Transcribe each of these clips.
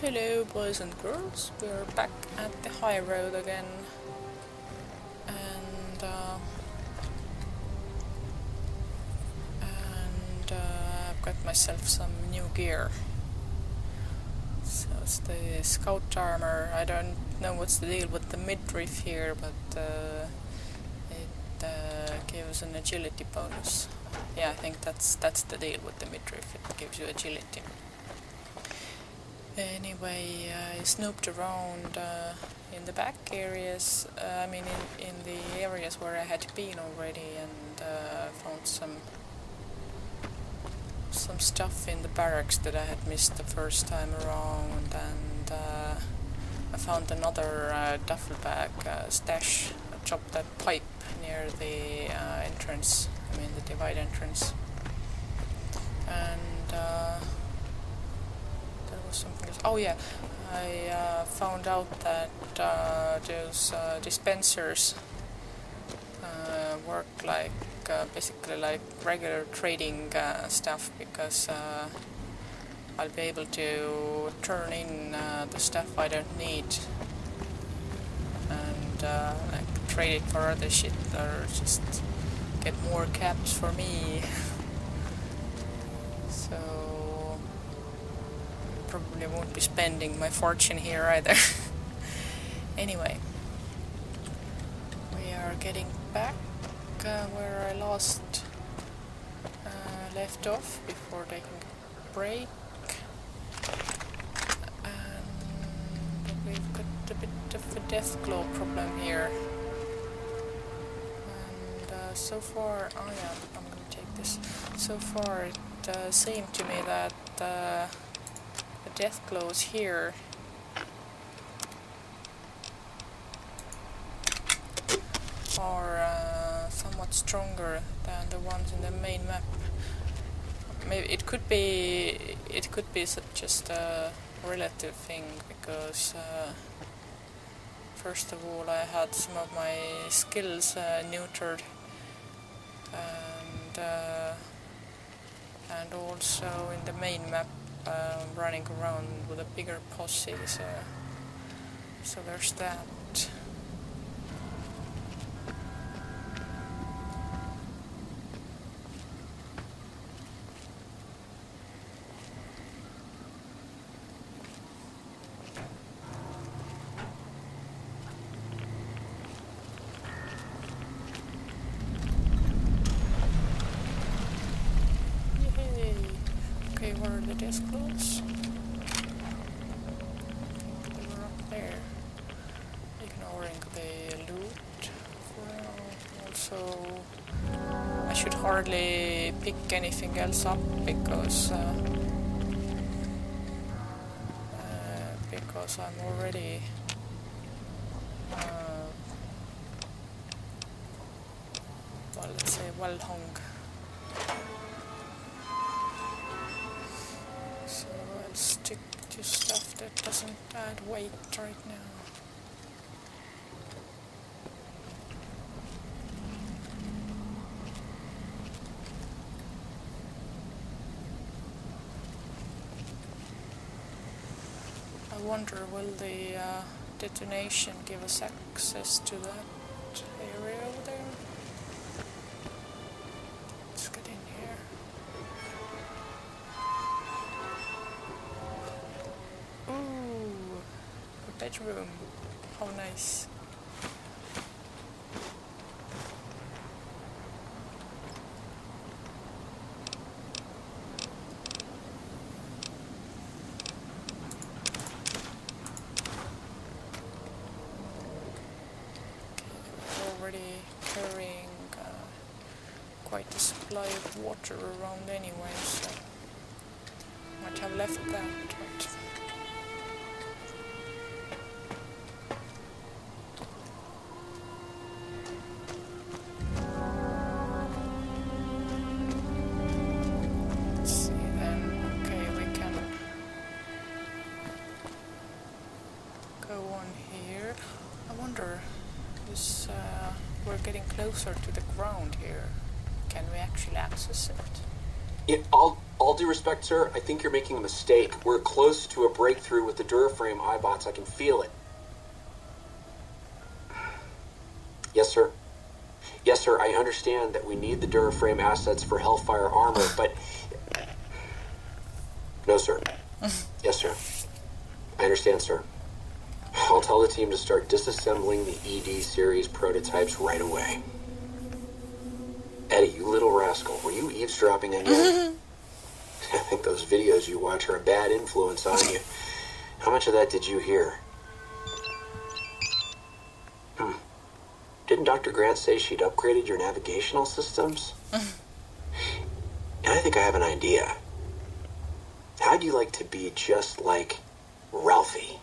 Hello boys and girls, we're back at the high road again, and I've got myself some new gear. So it's the scout armor. I don't know what's the deal with the midriff here, but it gives an agility bonus. Yeah, I think that's the deal with the midriff, it gives you agility. Anyway, I snooped around in the back areas, I mean in the areas where I had been already, and found some stuff in the barracks that I had missed the first time around, and I found another duffel bag stash. I chopped that pipe near the entrance, I mean the divide entrance, and something else. Oh yeah, I found out that those dispensers work like basically like regular trading stuff, because I'll be able to turn in the stuff I don't need and like trade it for other shit, or just get more caps for me. So probably won't be spending my fortune here either. Anyway, we are getting back where I left off before taking a break, and we've got a bit of a death glow problem here, and so far, oh yeah, I'm gonna take this. So far it seemed to me that death glows here are somewhat stronger than the ones in the main map. Maybe it could be just a relative thing, because first of all I had some of my skills neutered, and also in the main map running around with a bigger posse, so there's that. Close. They were up there. Ignoring the loot. Well, also, I should hardly pick anything else up, because I'm already well, let's say well hung. Stick to stuff that doesn't add weight right now. I wonder, will the detonation give us access to that area over there? Let's get in here. Bedroom. How nice. Okay, already carrying quite a supply of water around anyway, so might have left that. Right? Closer to the ground here. Can we actually access it? Yeah, I'll all due respect, sir, I think you're making a mistake. We're close to a breakthrough with the Duraframe iBots. I can feel it. Yes, sir. Yes, sir, I understand that we need the Duraframe assets for Hellfire Armor, but... No, sir. Yes, sir. I understand, sir. I'll tell the team to start disassembling the ED series prototypes right away. Eddie, you little rascal, were you eavesdropping again? I think those videos you watch are a bad influence on you. How much of that did you hear? Didn't Dr. Grant say she'd upgraded your navigational systems? I think I have an idea. How'd you like to be just like Ralphie?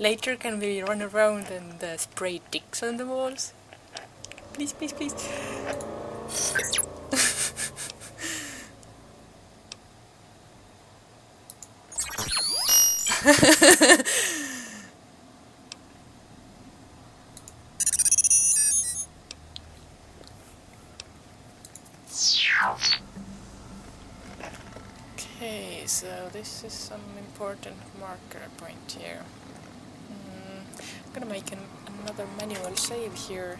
Later, can we run around and spray dicks on the walls? Please, please, please. Okay, so this is some important marker point here. I'm gonna make another manual save here.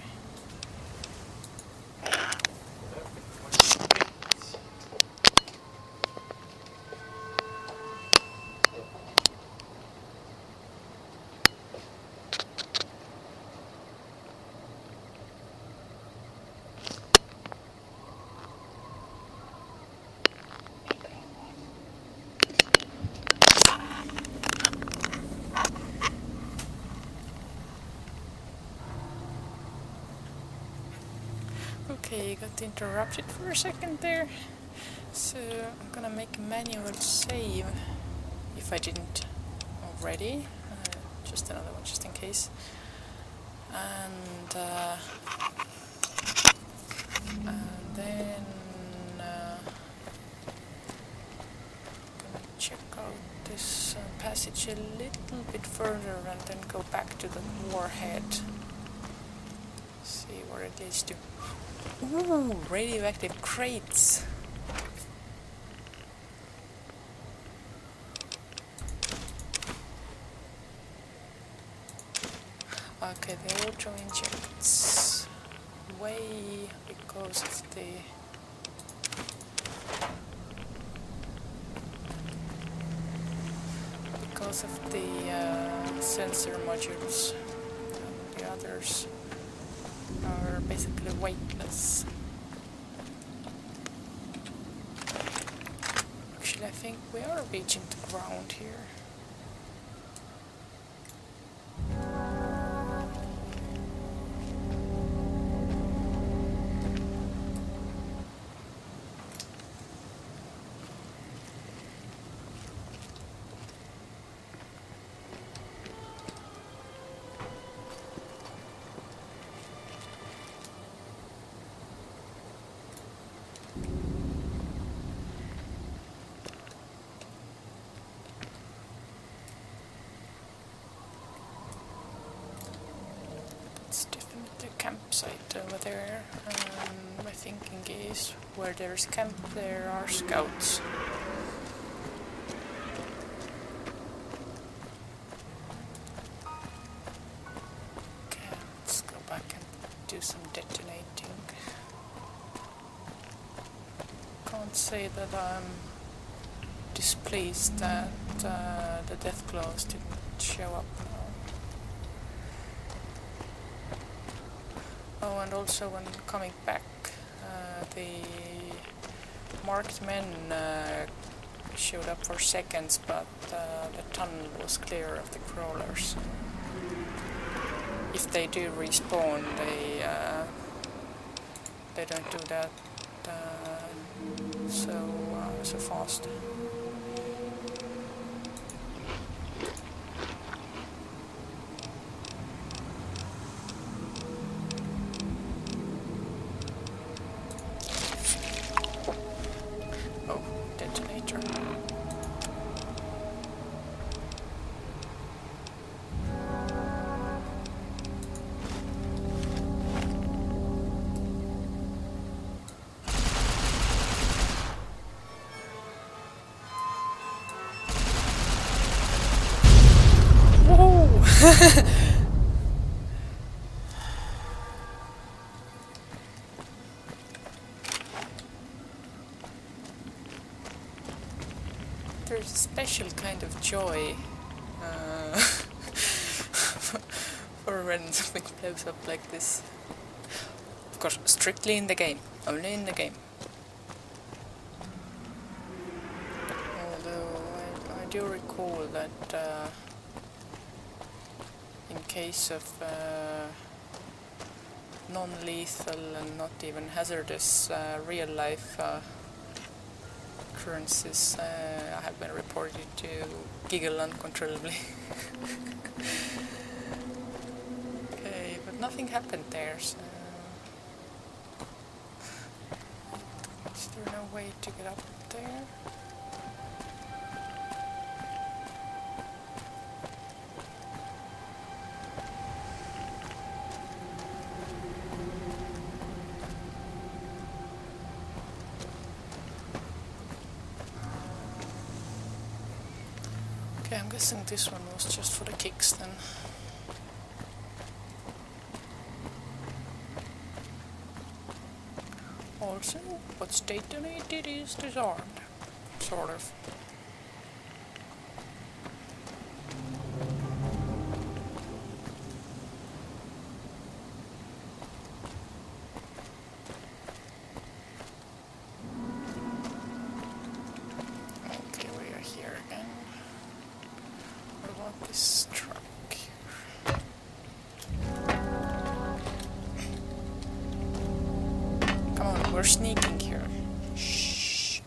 Okay, got interrupted for a second there, so I'm gonna make a manual save, if I didn't already, just another one just in case, and then I'm gonna check out this passage a little bit further and then go back to the warhead, see what it leads to. Ooh, radioactive crates. Okay, the auto injects way because of the sensor modules. And the others are basically weightless. Actually, I think we are reaching the ground here. Campsite over there. My thinking is where there's camp, there are scouts. Okay, let's go back and do some detonating. Can't say that I'm displeased that the Deathclaws didn't show up. Oh, and also when coming back, the marked men showed up for seconds, but the tunnel was clear of the crawlers. If they do respawn, they don't do that so fast. a special kind of joy for when something blows up like this. Of course, strictly in the game, only in the game. Although I do recall that in case of non-lethal and not even hazardous real-life occurrences have been reported to giggle uncontrollably. Okay, but nothing happened there, so... Is there no way to get up there? I'm guessing this one was just for the kicks then. Also, what's detonated is disarmed, sort of. We're sneaking here. Shh.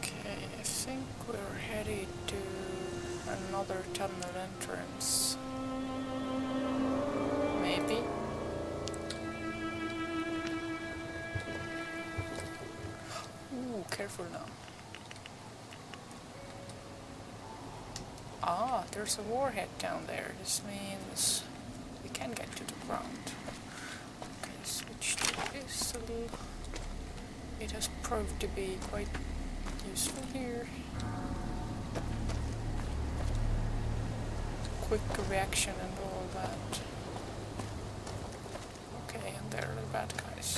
Okay, I think we're headed to another tunnel entrance. Maybe. Ooh, careful now. Ah, there's a warhead down there. This means... can get to the ground. Okay, switch to this a little. It has proved to be quite useful here. Quick reaction and all that. Okay, and there are the bad guys.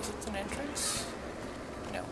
Is it an entrance? No.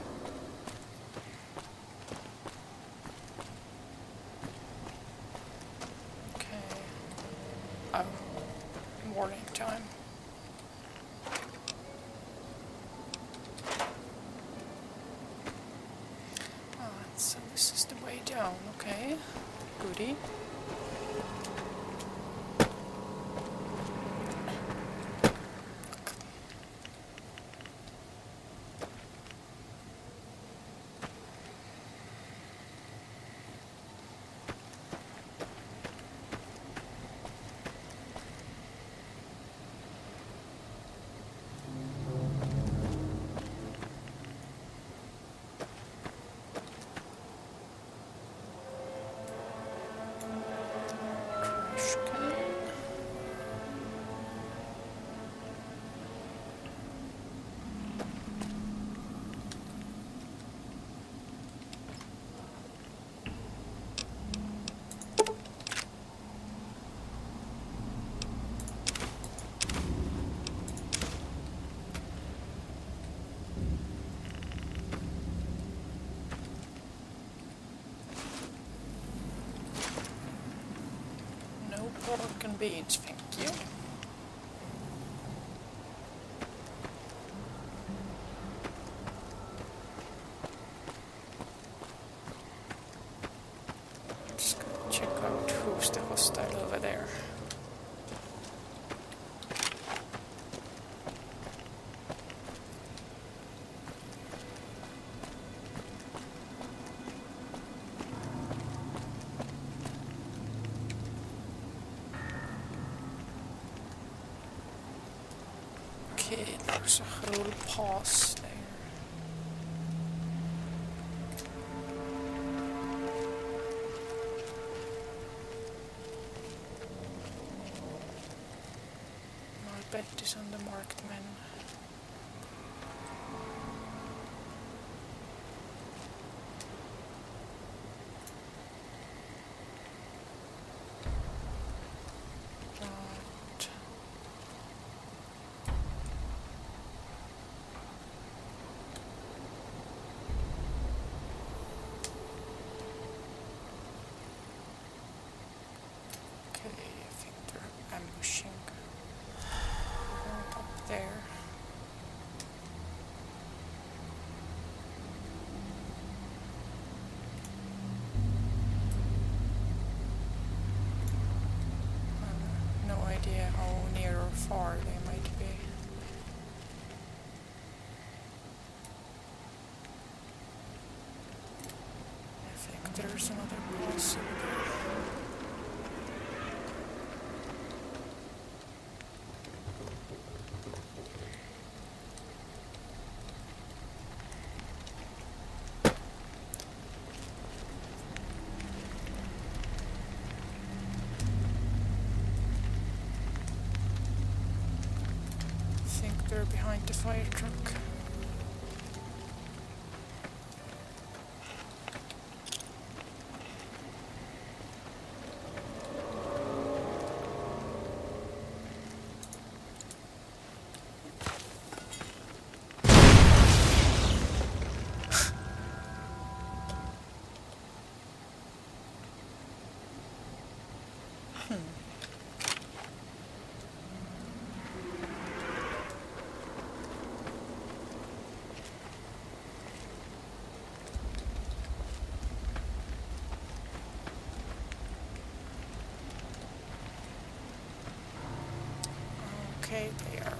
Pork and beans, thank you. Just gonna check out who's the hostile over there. There's a whole pass there. My bet is on the marked men. far they might be. I think there's another boss over there. Behind the fire truck. Okay, they are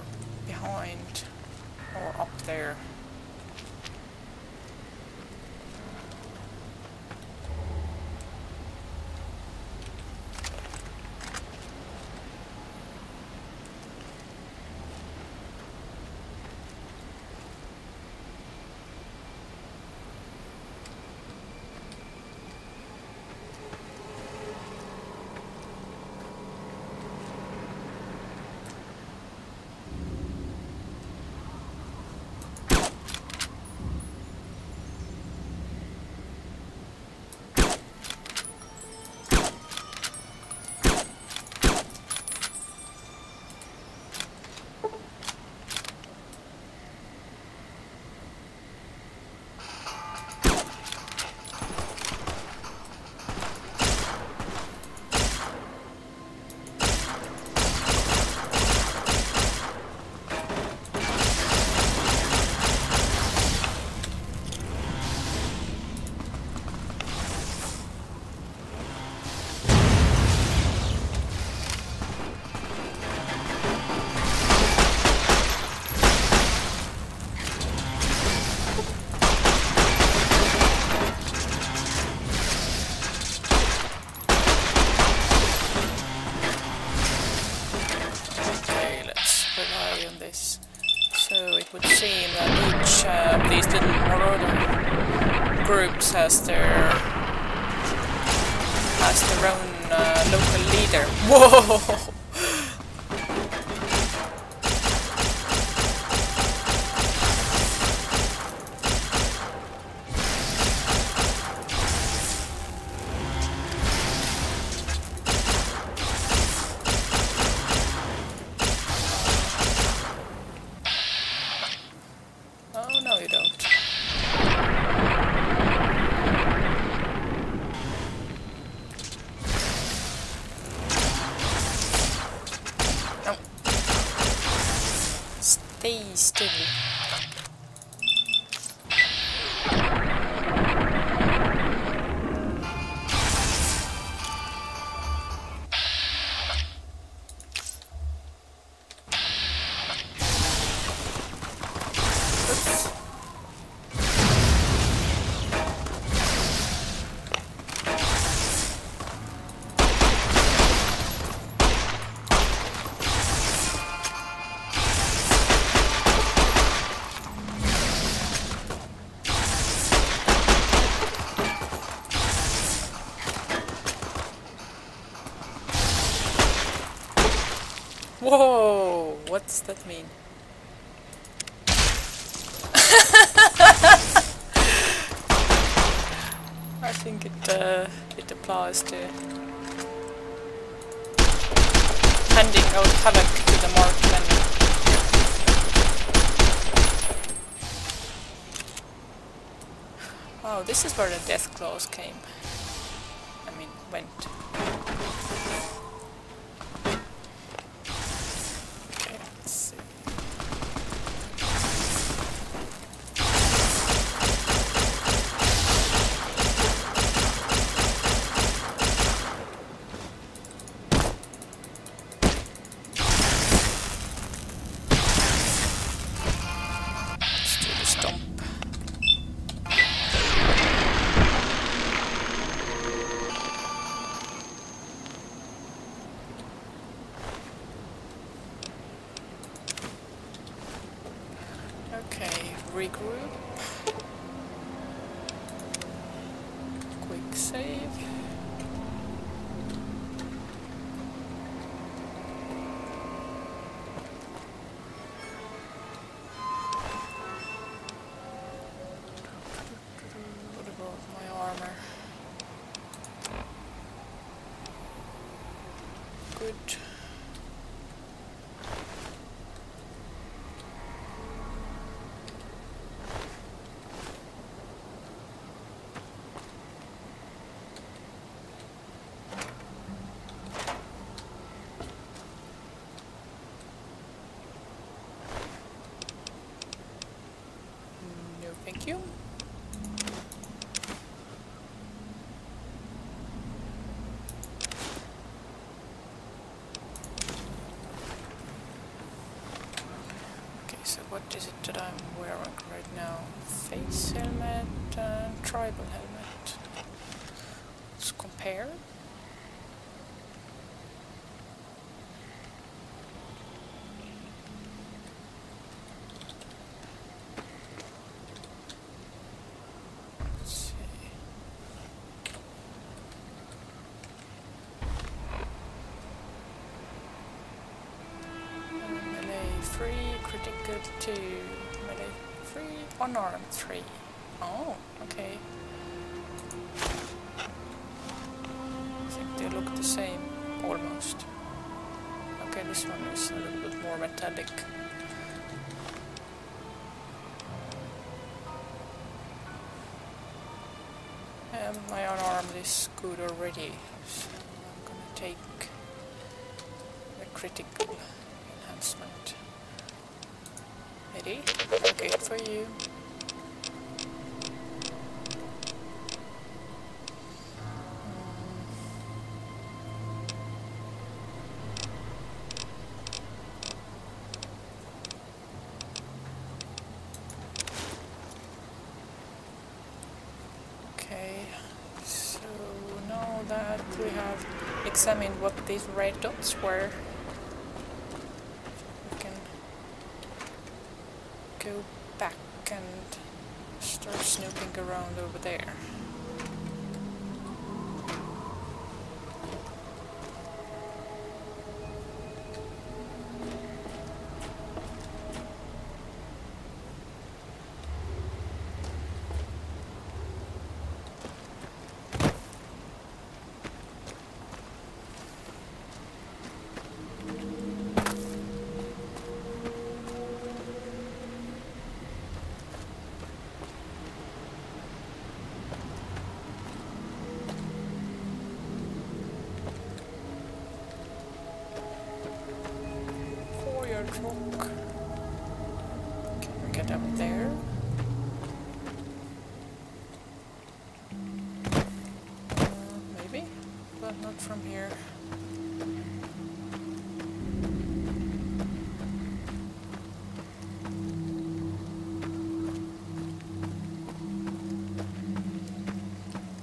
behind or up there. Has their own local leader. Whoa! Whoa, what does that mean? I think it applies to handing out havoc to the marksman. Oh, this is where the death claws came. I mean, went. recoil. Quick save. What about my armor? Good. Thank you. Okay, so what is it that I'm wearing right now? Face helmet and tribal helmet. Let's compare. Critical 2, melee 3, unarmed 3. Oh, okay. I think they look the same, almost. Okay, this one is a little bit more metallic. And my unarmed is good already, so I'm gonna take the critical enhancement. Ready? Okay for you. Okay, so now that we have examined what these red dots were, go back and start snooping around over there. Truck. Can we get up there? Maybe, but not from here.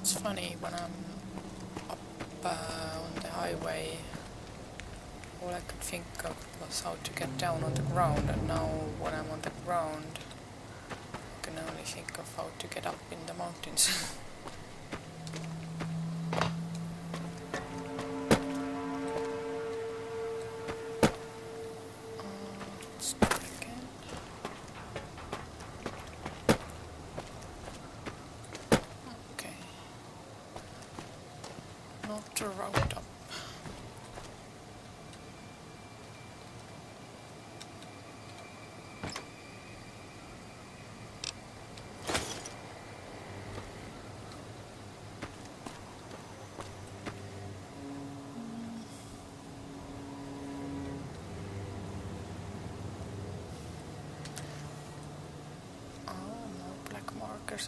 It's funny when I'm up on the highway. All I could think of was how to get down on the ground, and now when I'm on the ground I can only think of how to get up in the mountains. Let's go again. Okay. Not a route up.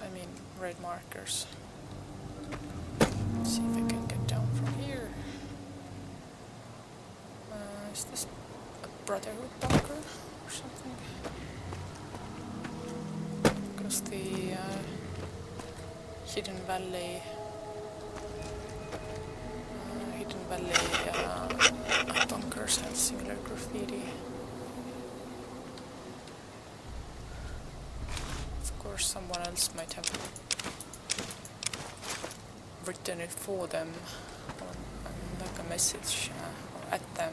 I mean red markers. Let's see if I can get down from here. Is this a Brotherhood bunker or something? Because the Hidden Valley bunkers have similar graffiti. someone else might have written it for them, or like a message at them.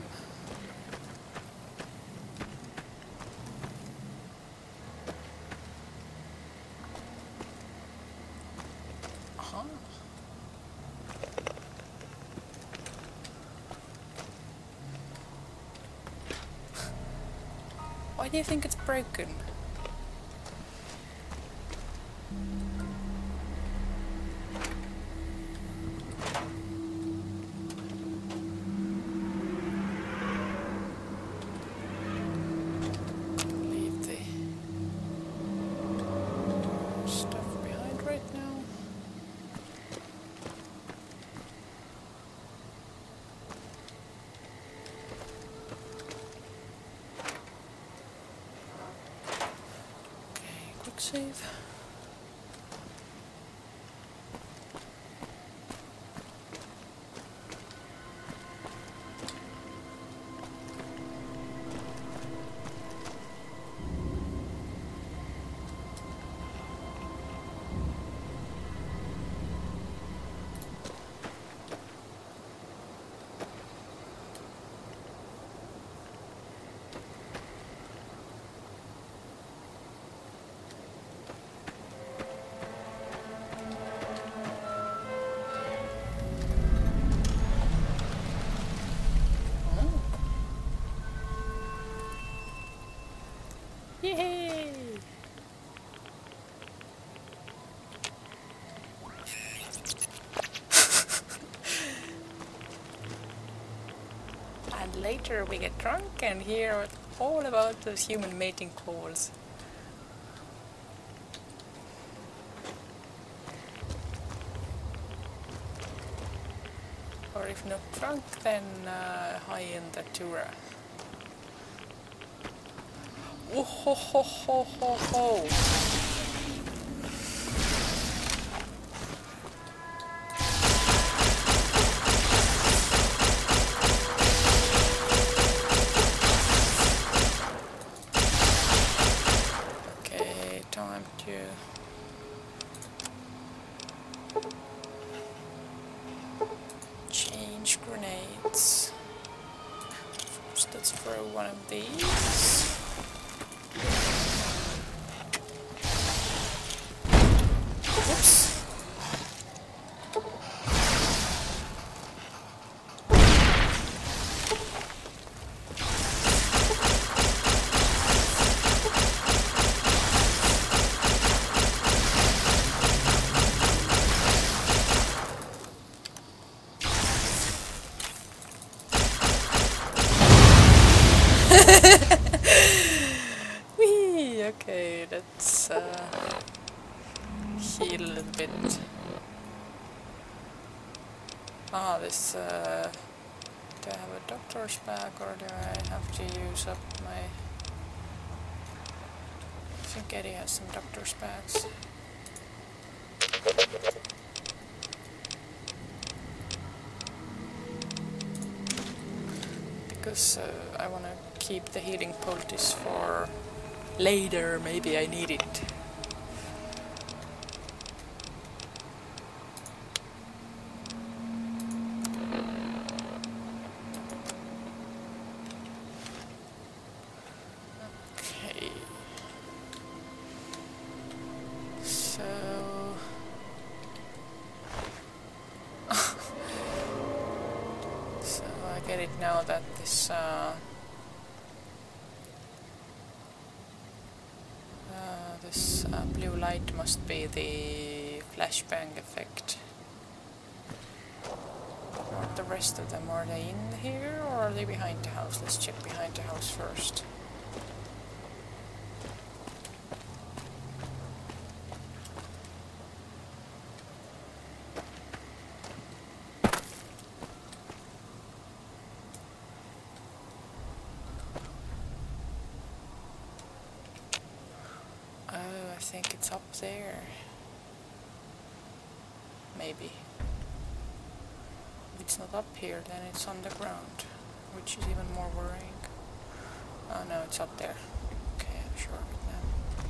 Why do you think it's broken? Save. And later we get drunk and hear all about those human mating calls. Or if not drunk, then high in the Dura. Oh ho ho ho ho ho! Okay, time to... change grenades. First let's throw one of these. Okay, let's heal a little bit. Ah, this... do I have a doctor's bag or do I have to use up my... I think Eddie has some doctor's bags. Because I want to keep the healing poultice for... later, maybe I need it. Okay. So... so I get it now that this... blue light must be the flashbang effect. Or the rest of them, are they in here or are they behind the house? Let's check behind the house first. I think it's up there. Maybe. If it's not up here, then it's on the ground, which is even more worrying. Oh no, it's up there. Okay, I'm sure of it now.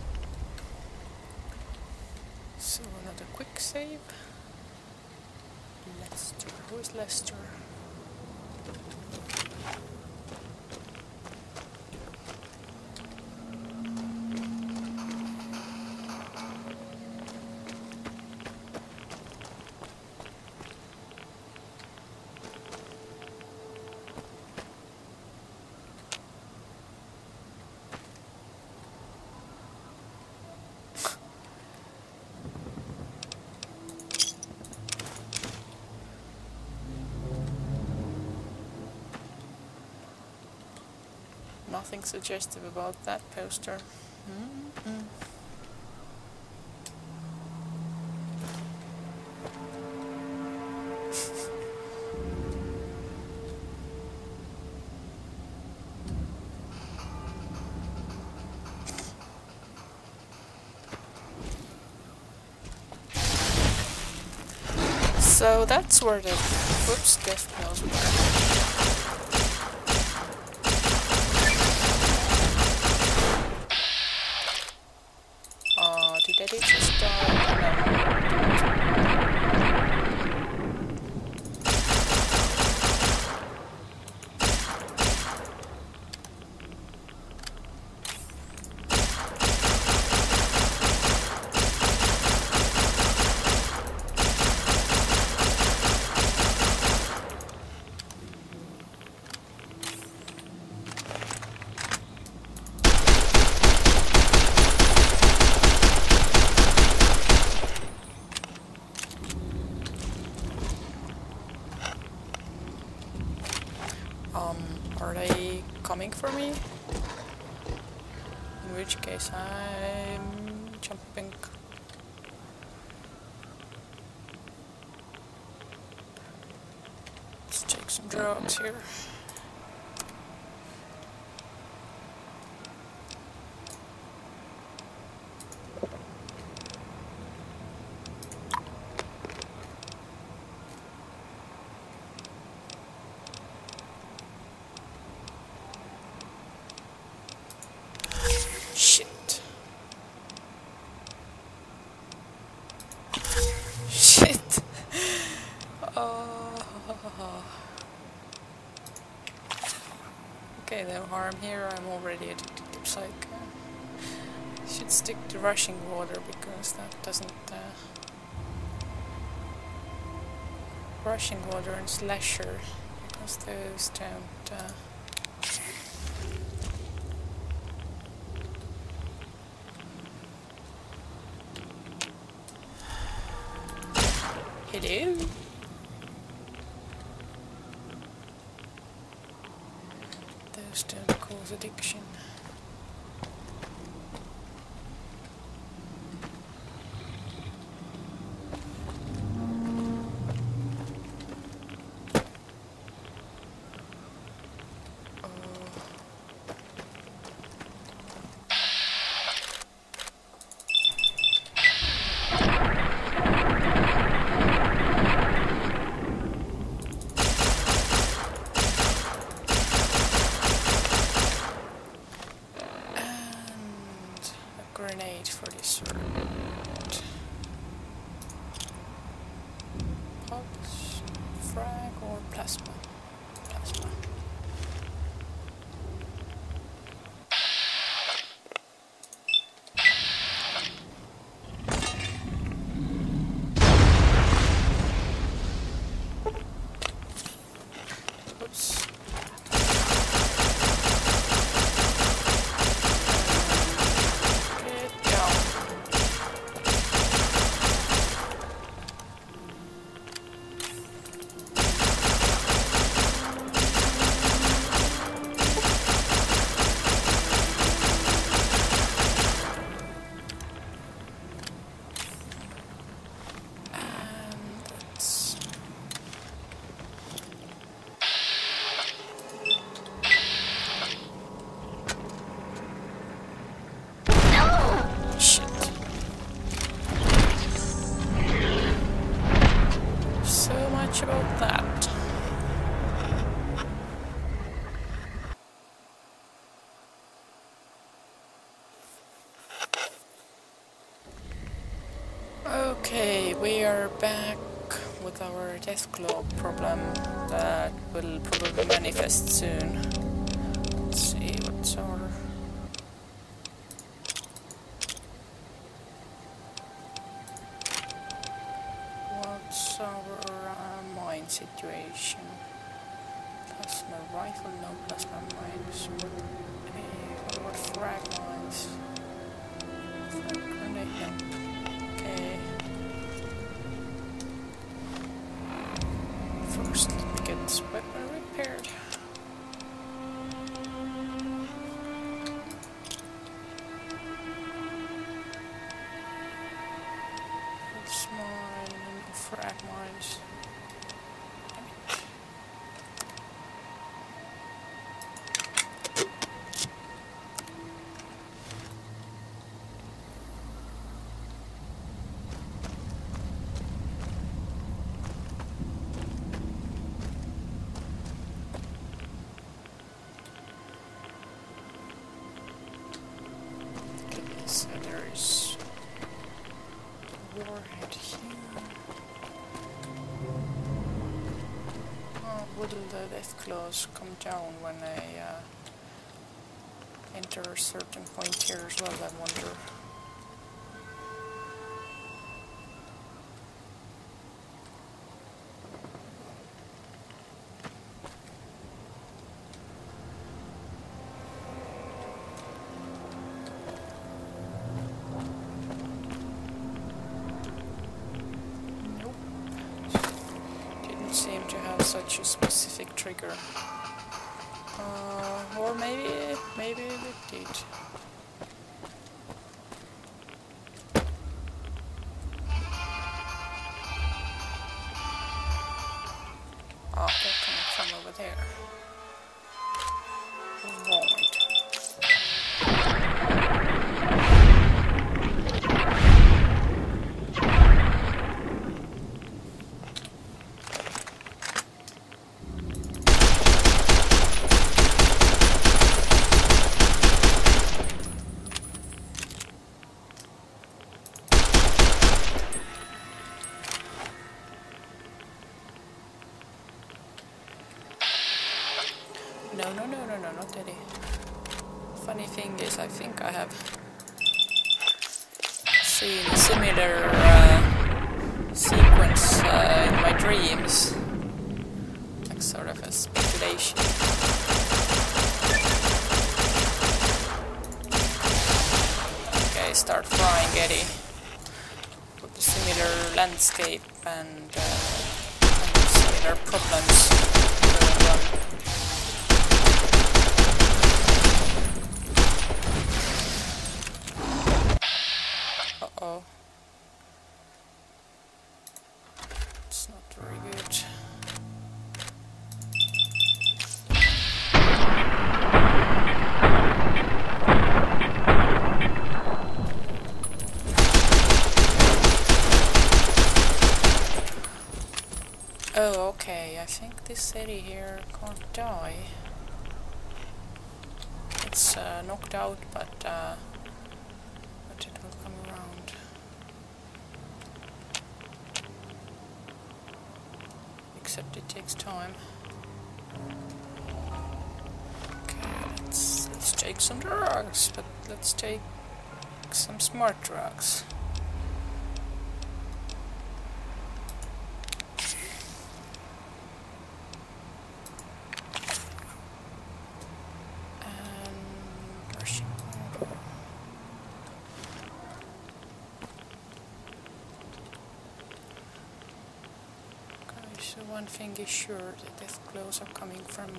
So another quick save. Lester, where's Lester? Nothing suggestive about that poster. Mm-mm. So that's where the whoops death bells were. Are they coming for me? In which case I'm jumping. Let's take some drugs here. Okay, no harm here, I'm already addicted to psych. I should stick to rushing water because that doesn't... rushing water and slasher, because those don't... Hello? Those don't cause addiction. Grenade for this round. Pops, frag, or plasma? Plasma. Okay, we are back with our Deathclaw problem that will probably manifest soon. Let's see what's our... mine situation? Plasma rifle, no plasma mines. What frag mines? Okay. First, let me get this weapon repaired. That's mine and frag mines. So there's warhead here. Oh, wouldn't the Deathclaws come down when I enter a certain point here as well, I wonder. Seem to have such a specific trigger, or maybe it did. Oh, they're coming from over there. No, not any. Funny thing is, I think I have seen a similar sequence in my dreams. Like sort of a speculation. Okay, start flying, Getty. With a similar landscape and similar problems. It's not very good. Oh, okay, I think this city here can't die. It's knocked out, but it will come around. Except it takes time. Okay, let's take some drugs, but let's take some smart drugs. So one thing is sure, the Deathclaws are coming from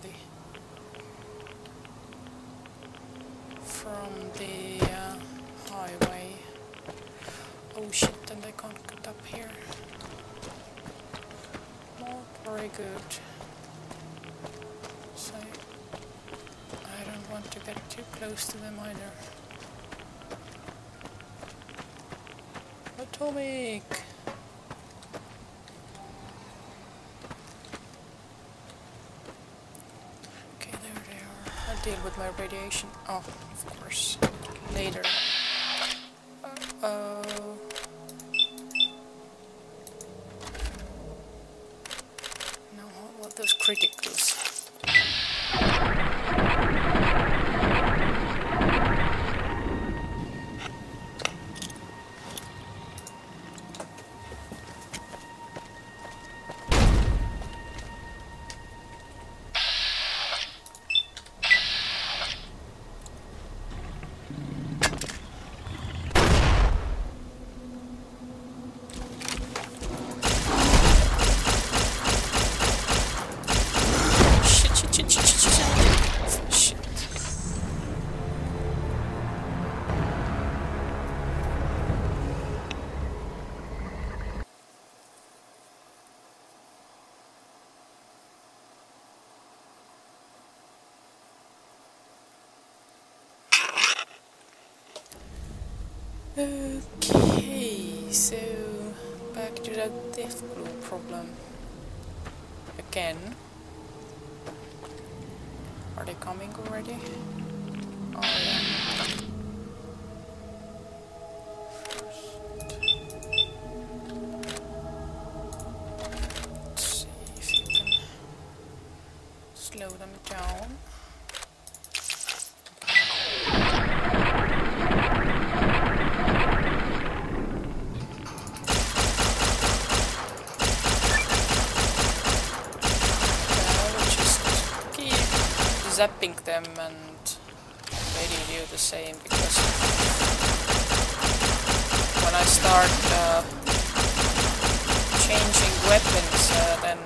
the highway. Oh shit, and I can't get up here. Not very good. So I don't want to get too close to them either. Atomic! Deal with my radiation. Oh, of course. Later. Uh-oh. is. Okay, so back to that death group problem again. Are they coming already? Oh yeah. Let's see if you can slow them down. Zapping them and they do the same, because when I start changing weapons, then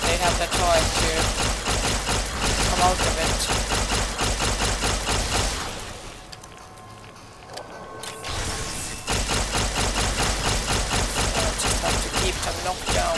they have the time to come out of it. I just have to keep them knocked down.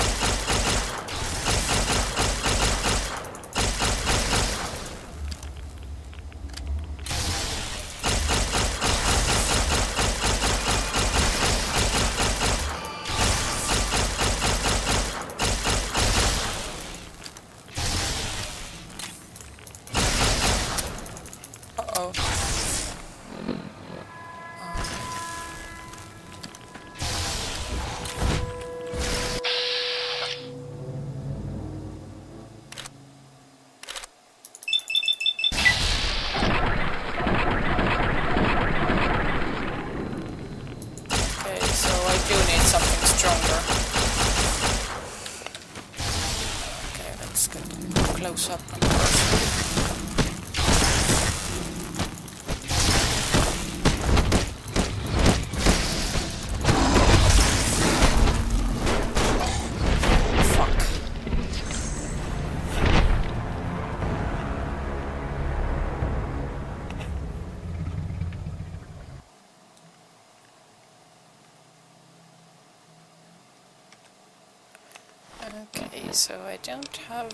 So I don't have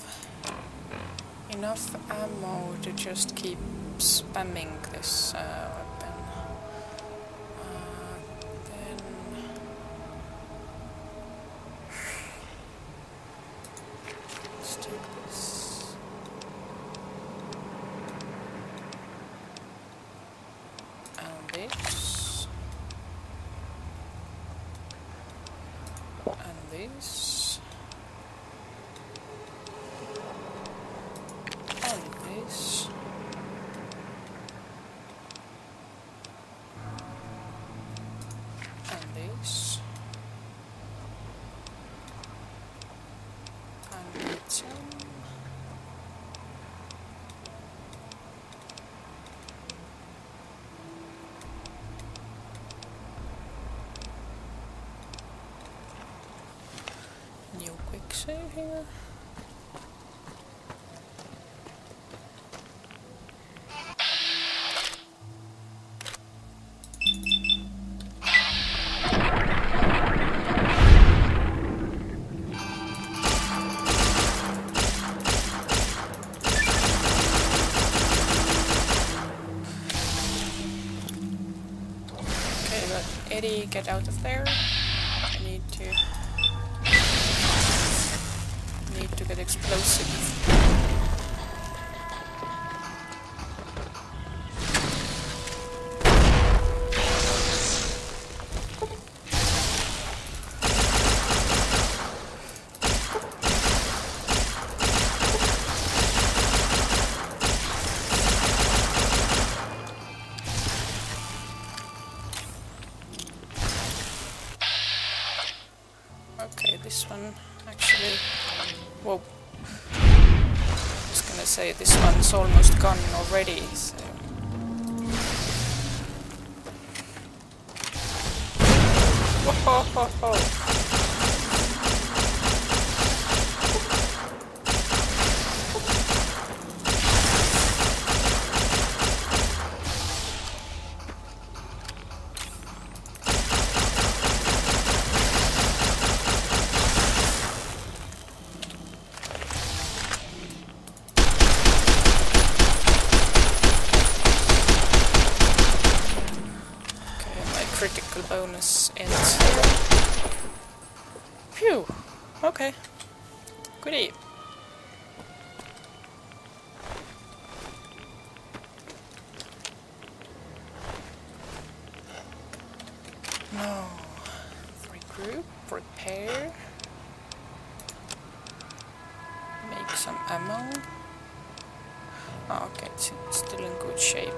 enough ammo to just keep spamming this weapon. Let's take this. And this. And this. Save here. Okay, but Eddie, get out of there. I need to get explosive. one, actually. Whoa. I was gonna say this one's almost gone already, so. Ho ho ho . Okay, my critical bonus ends here. Phew! Okay. Goodie. No. Regroup, repair. Make some ammo. Oh, okay, it's still in good shape.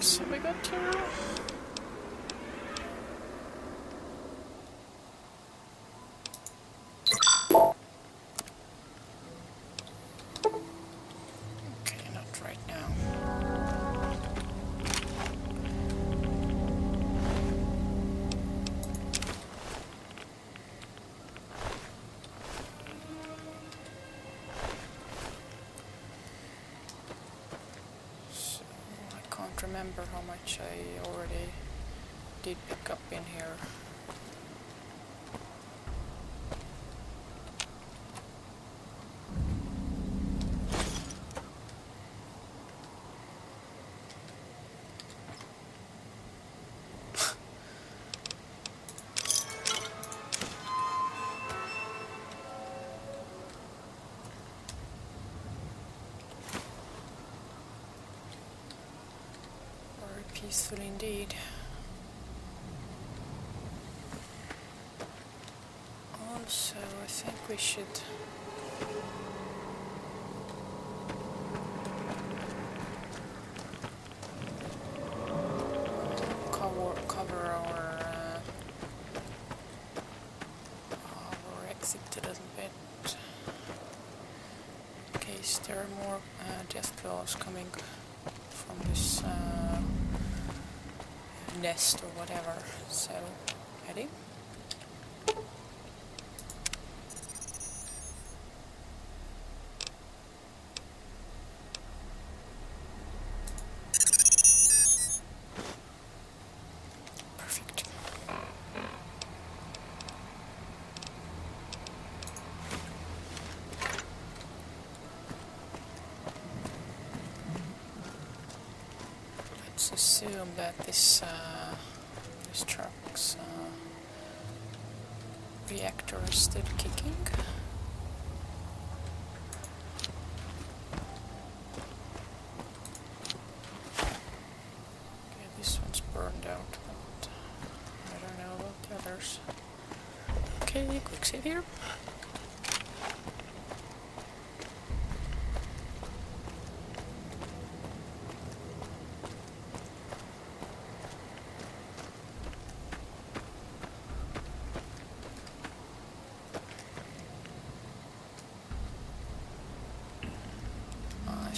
So we got to... Okay, not right now. Remember how much I already did pick up in here. Peaceful indeed. Also, I think we should cover our exit a little bit in case there are more death claws coming from this nest or whatever, so ready? Assume that this truck's reactor is still kicking. Okay, this one's burned out, but I don't know about the others. Okay, quick save here.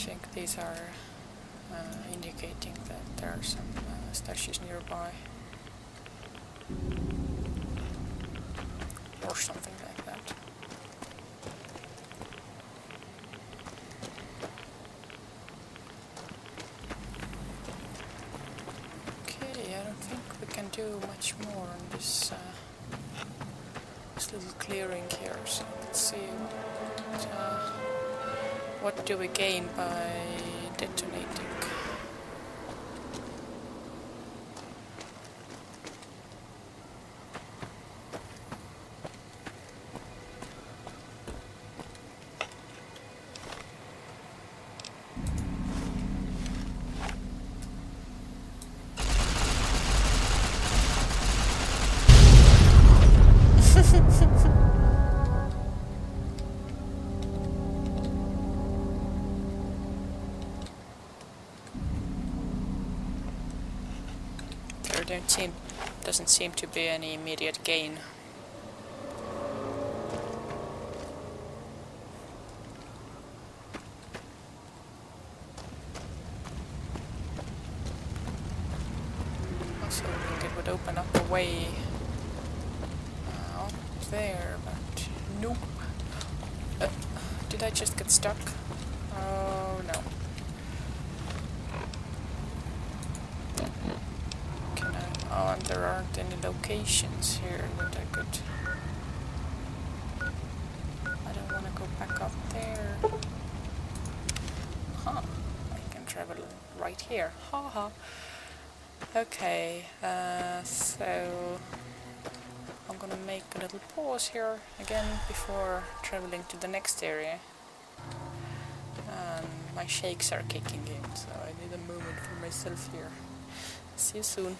think these are indicating that there are some stashes nearby. Or something like that. Okay, I don't think we can do much more on this, this little clearing here, so let's see what do we gain by detonating. Doesn't seem to be any immediate gain. Also, I think it would open up a way out there, but nope. Did I just get stuck? Oh no. Oh, and there aren't any locations here that I could... I don't want to go back up there. Huh. I can travel right here. Haha. Okay, so... I'm gonna make a little pause here again before traveling to the next area. My shakes are kicking in, so I need a moment for myself here. See you soon.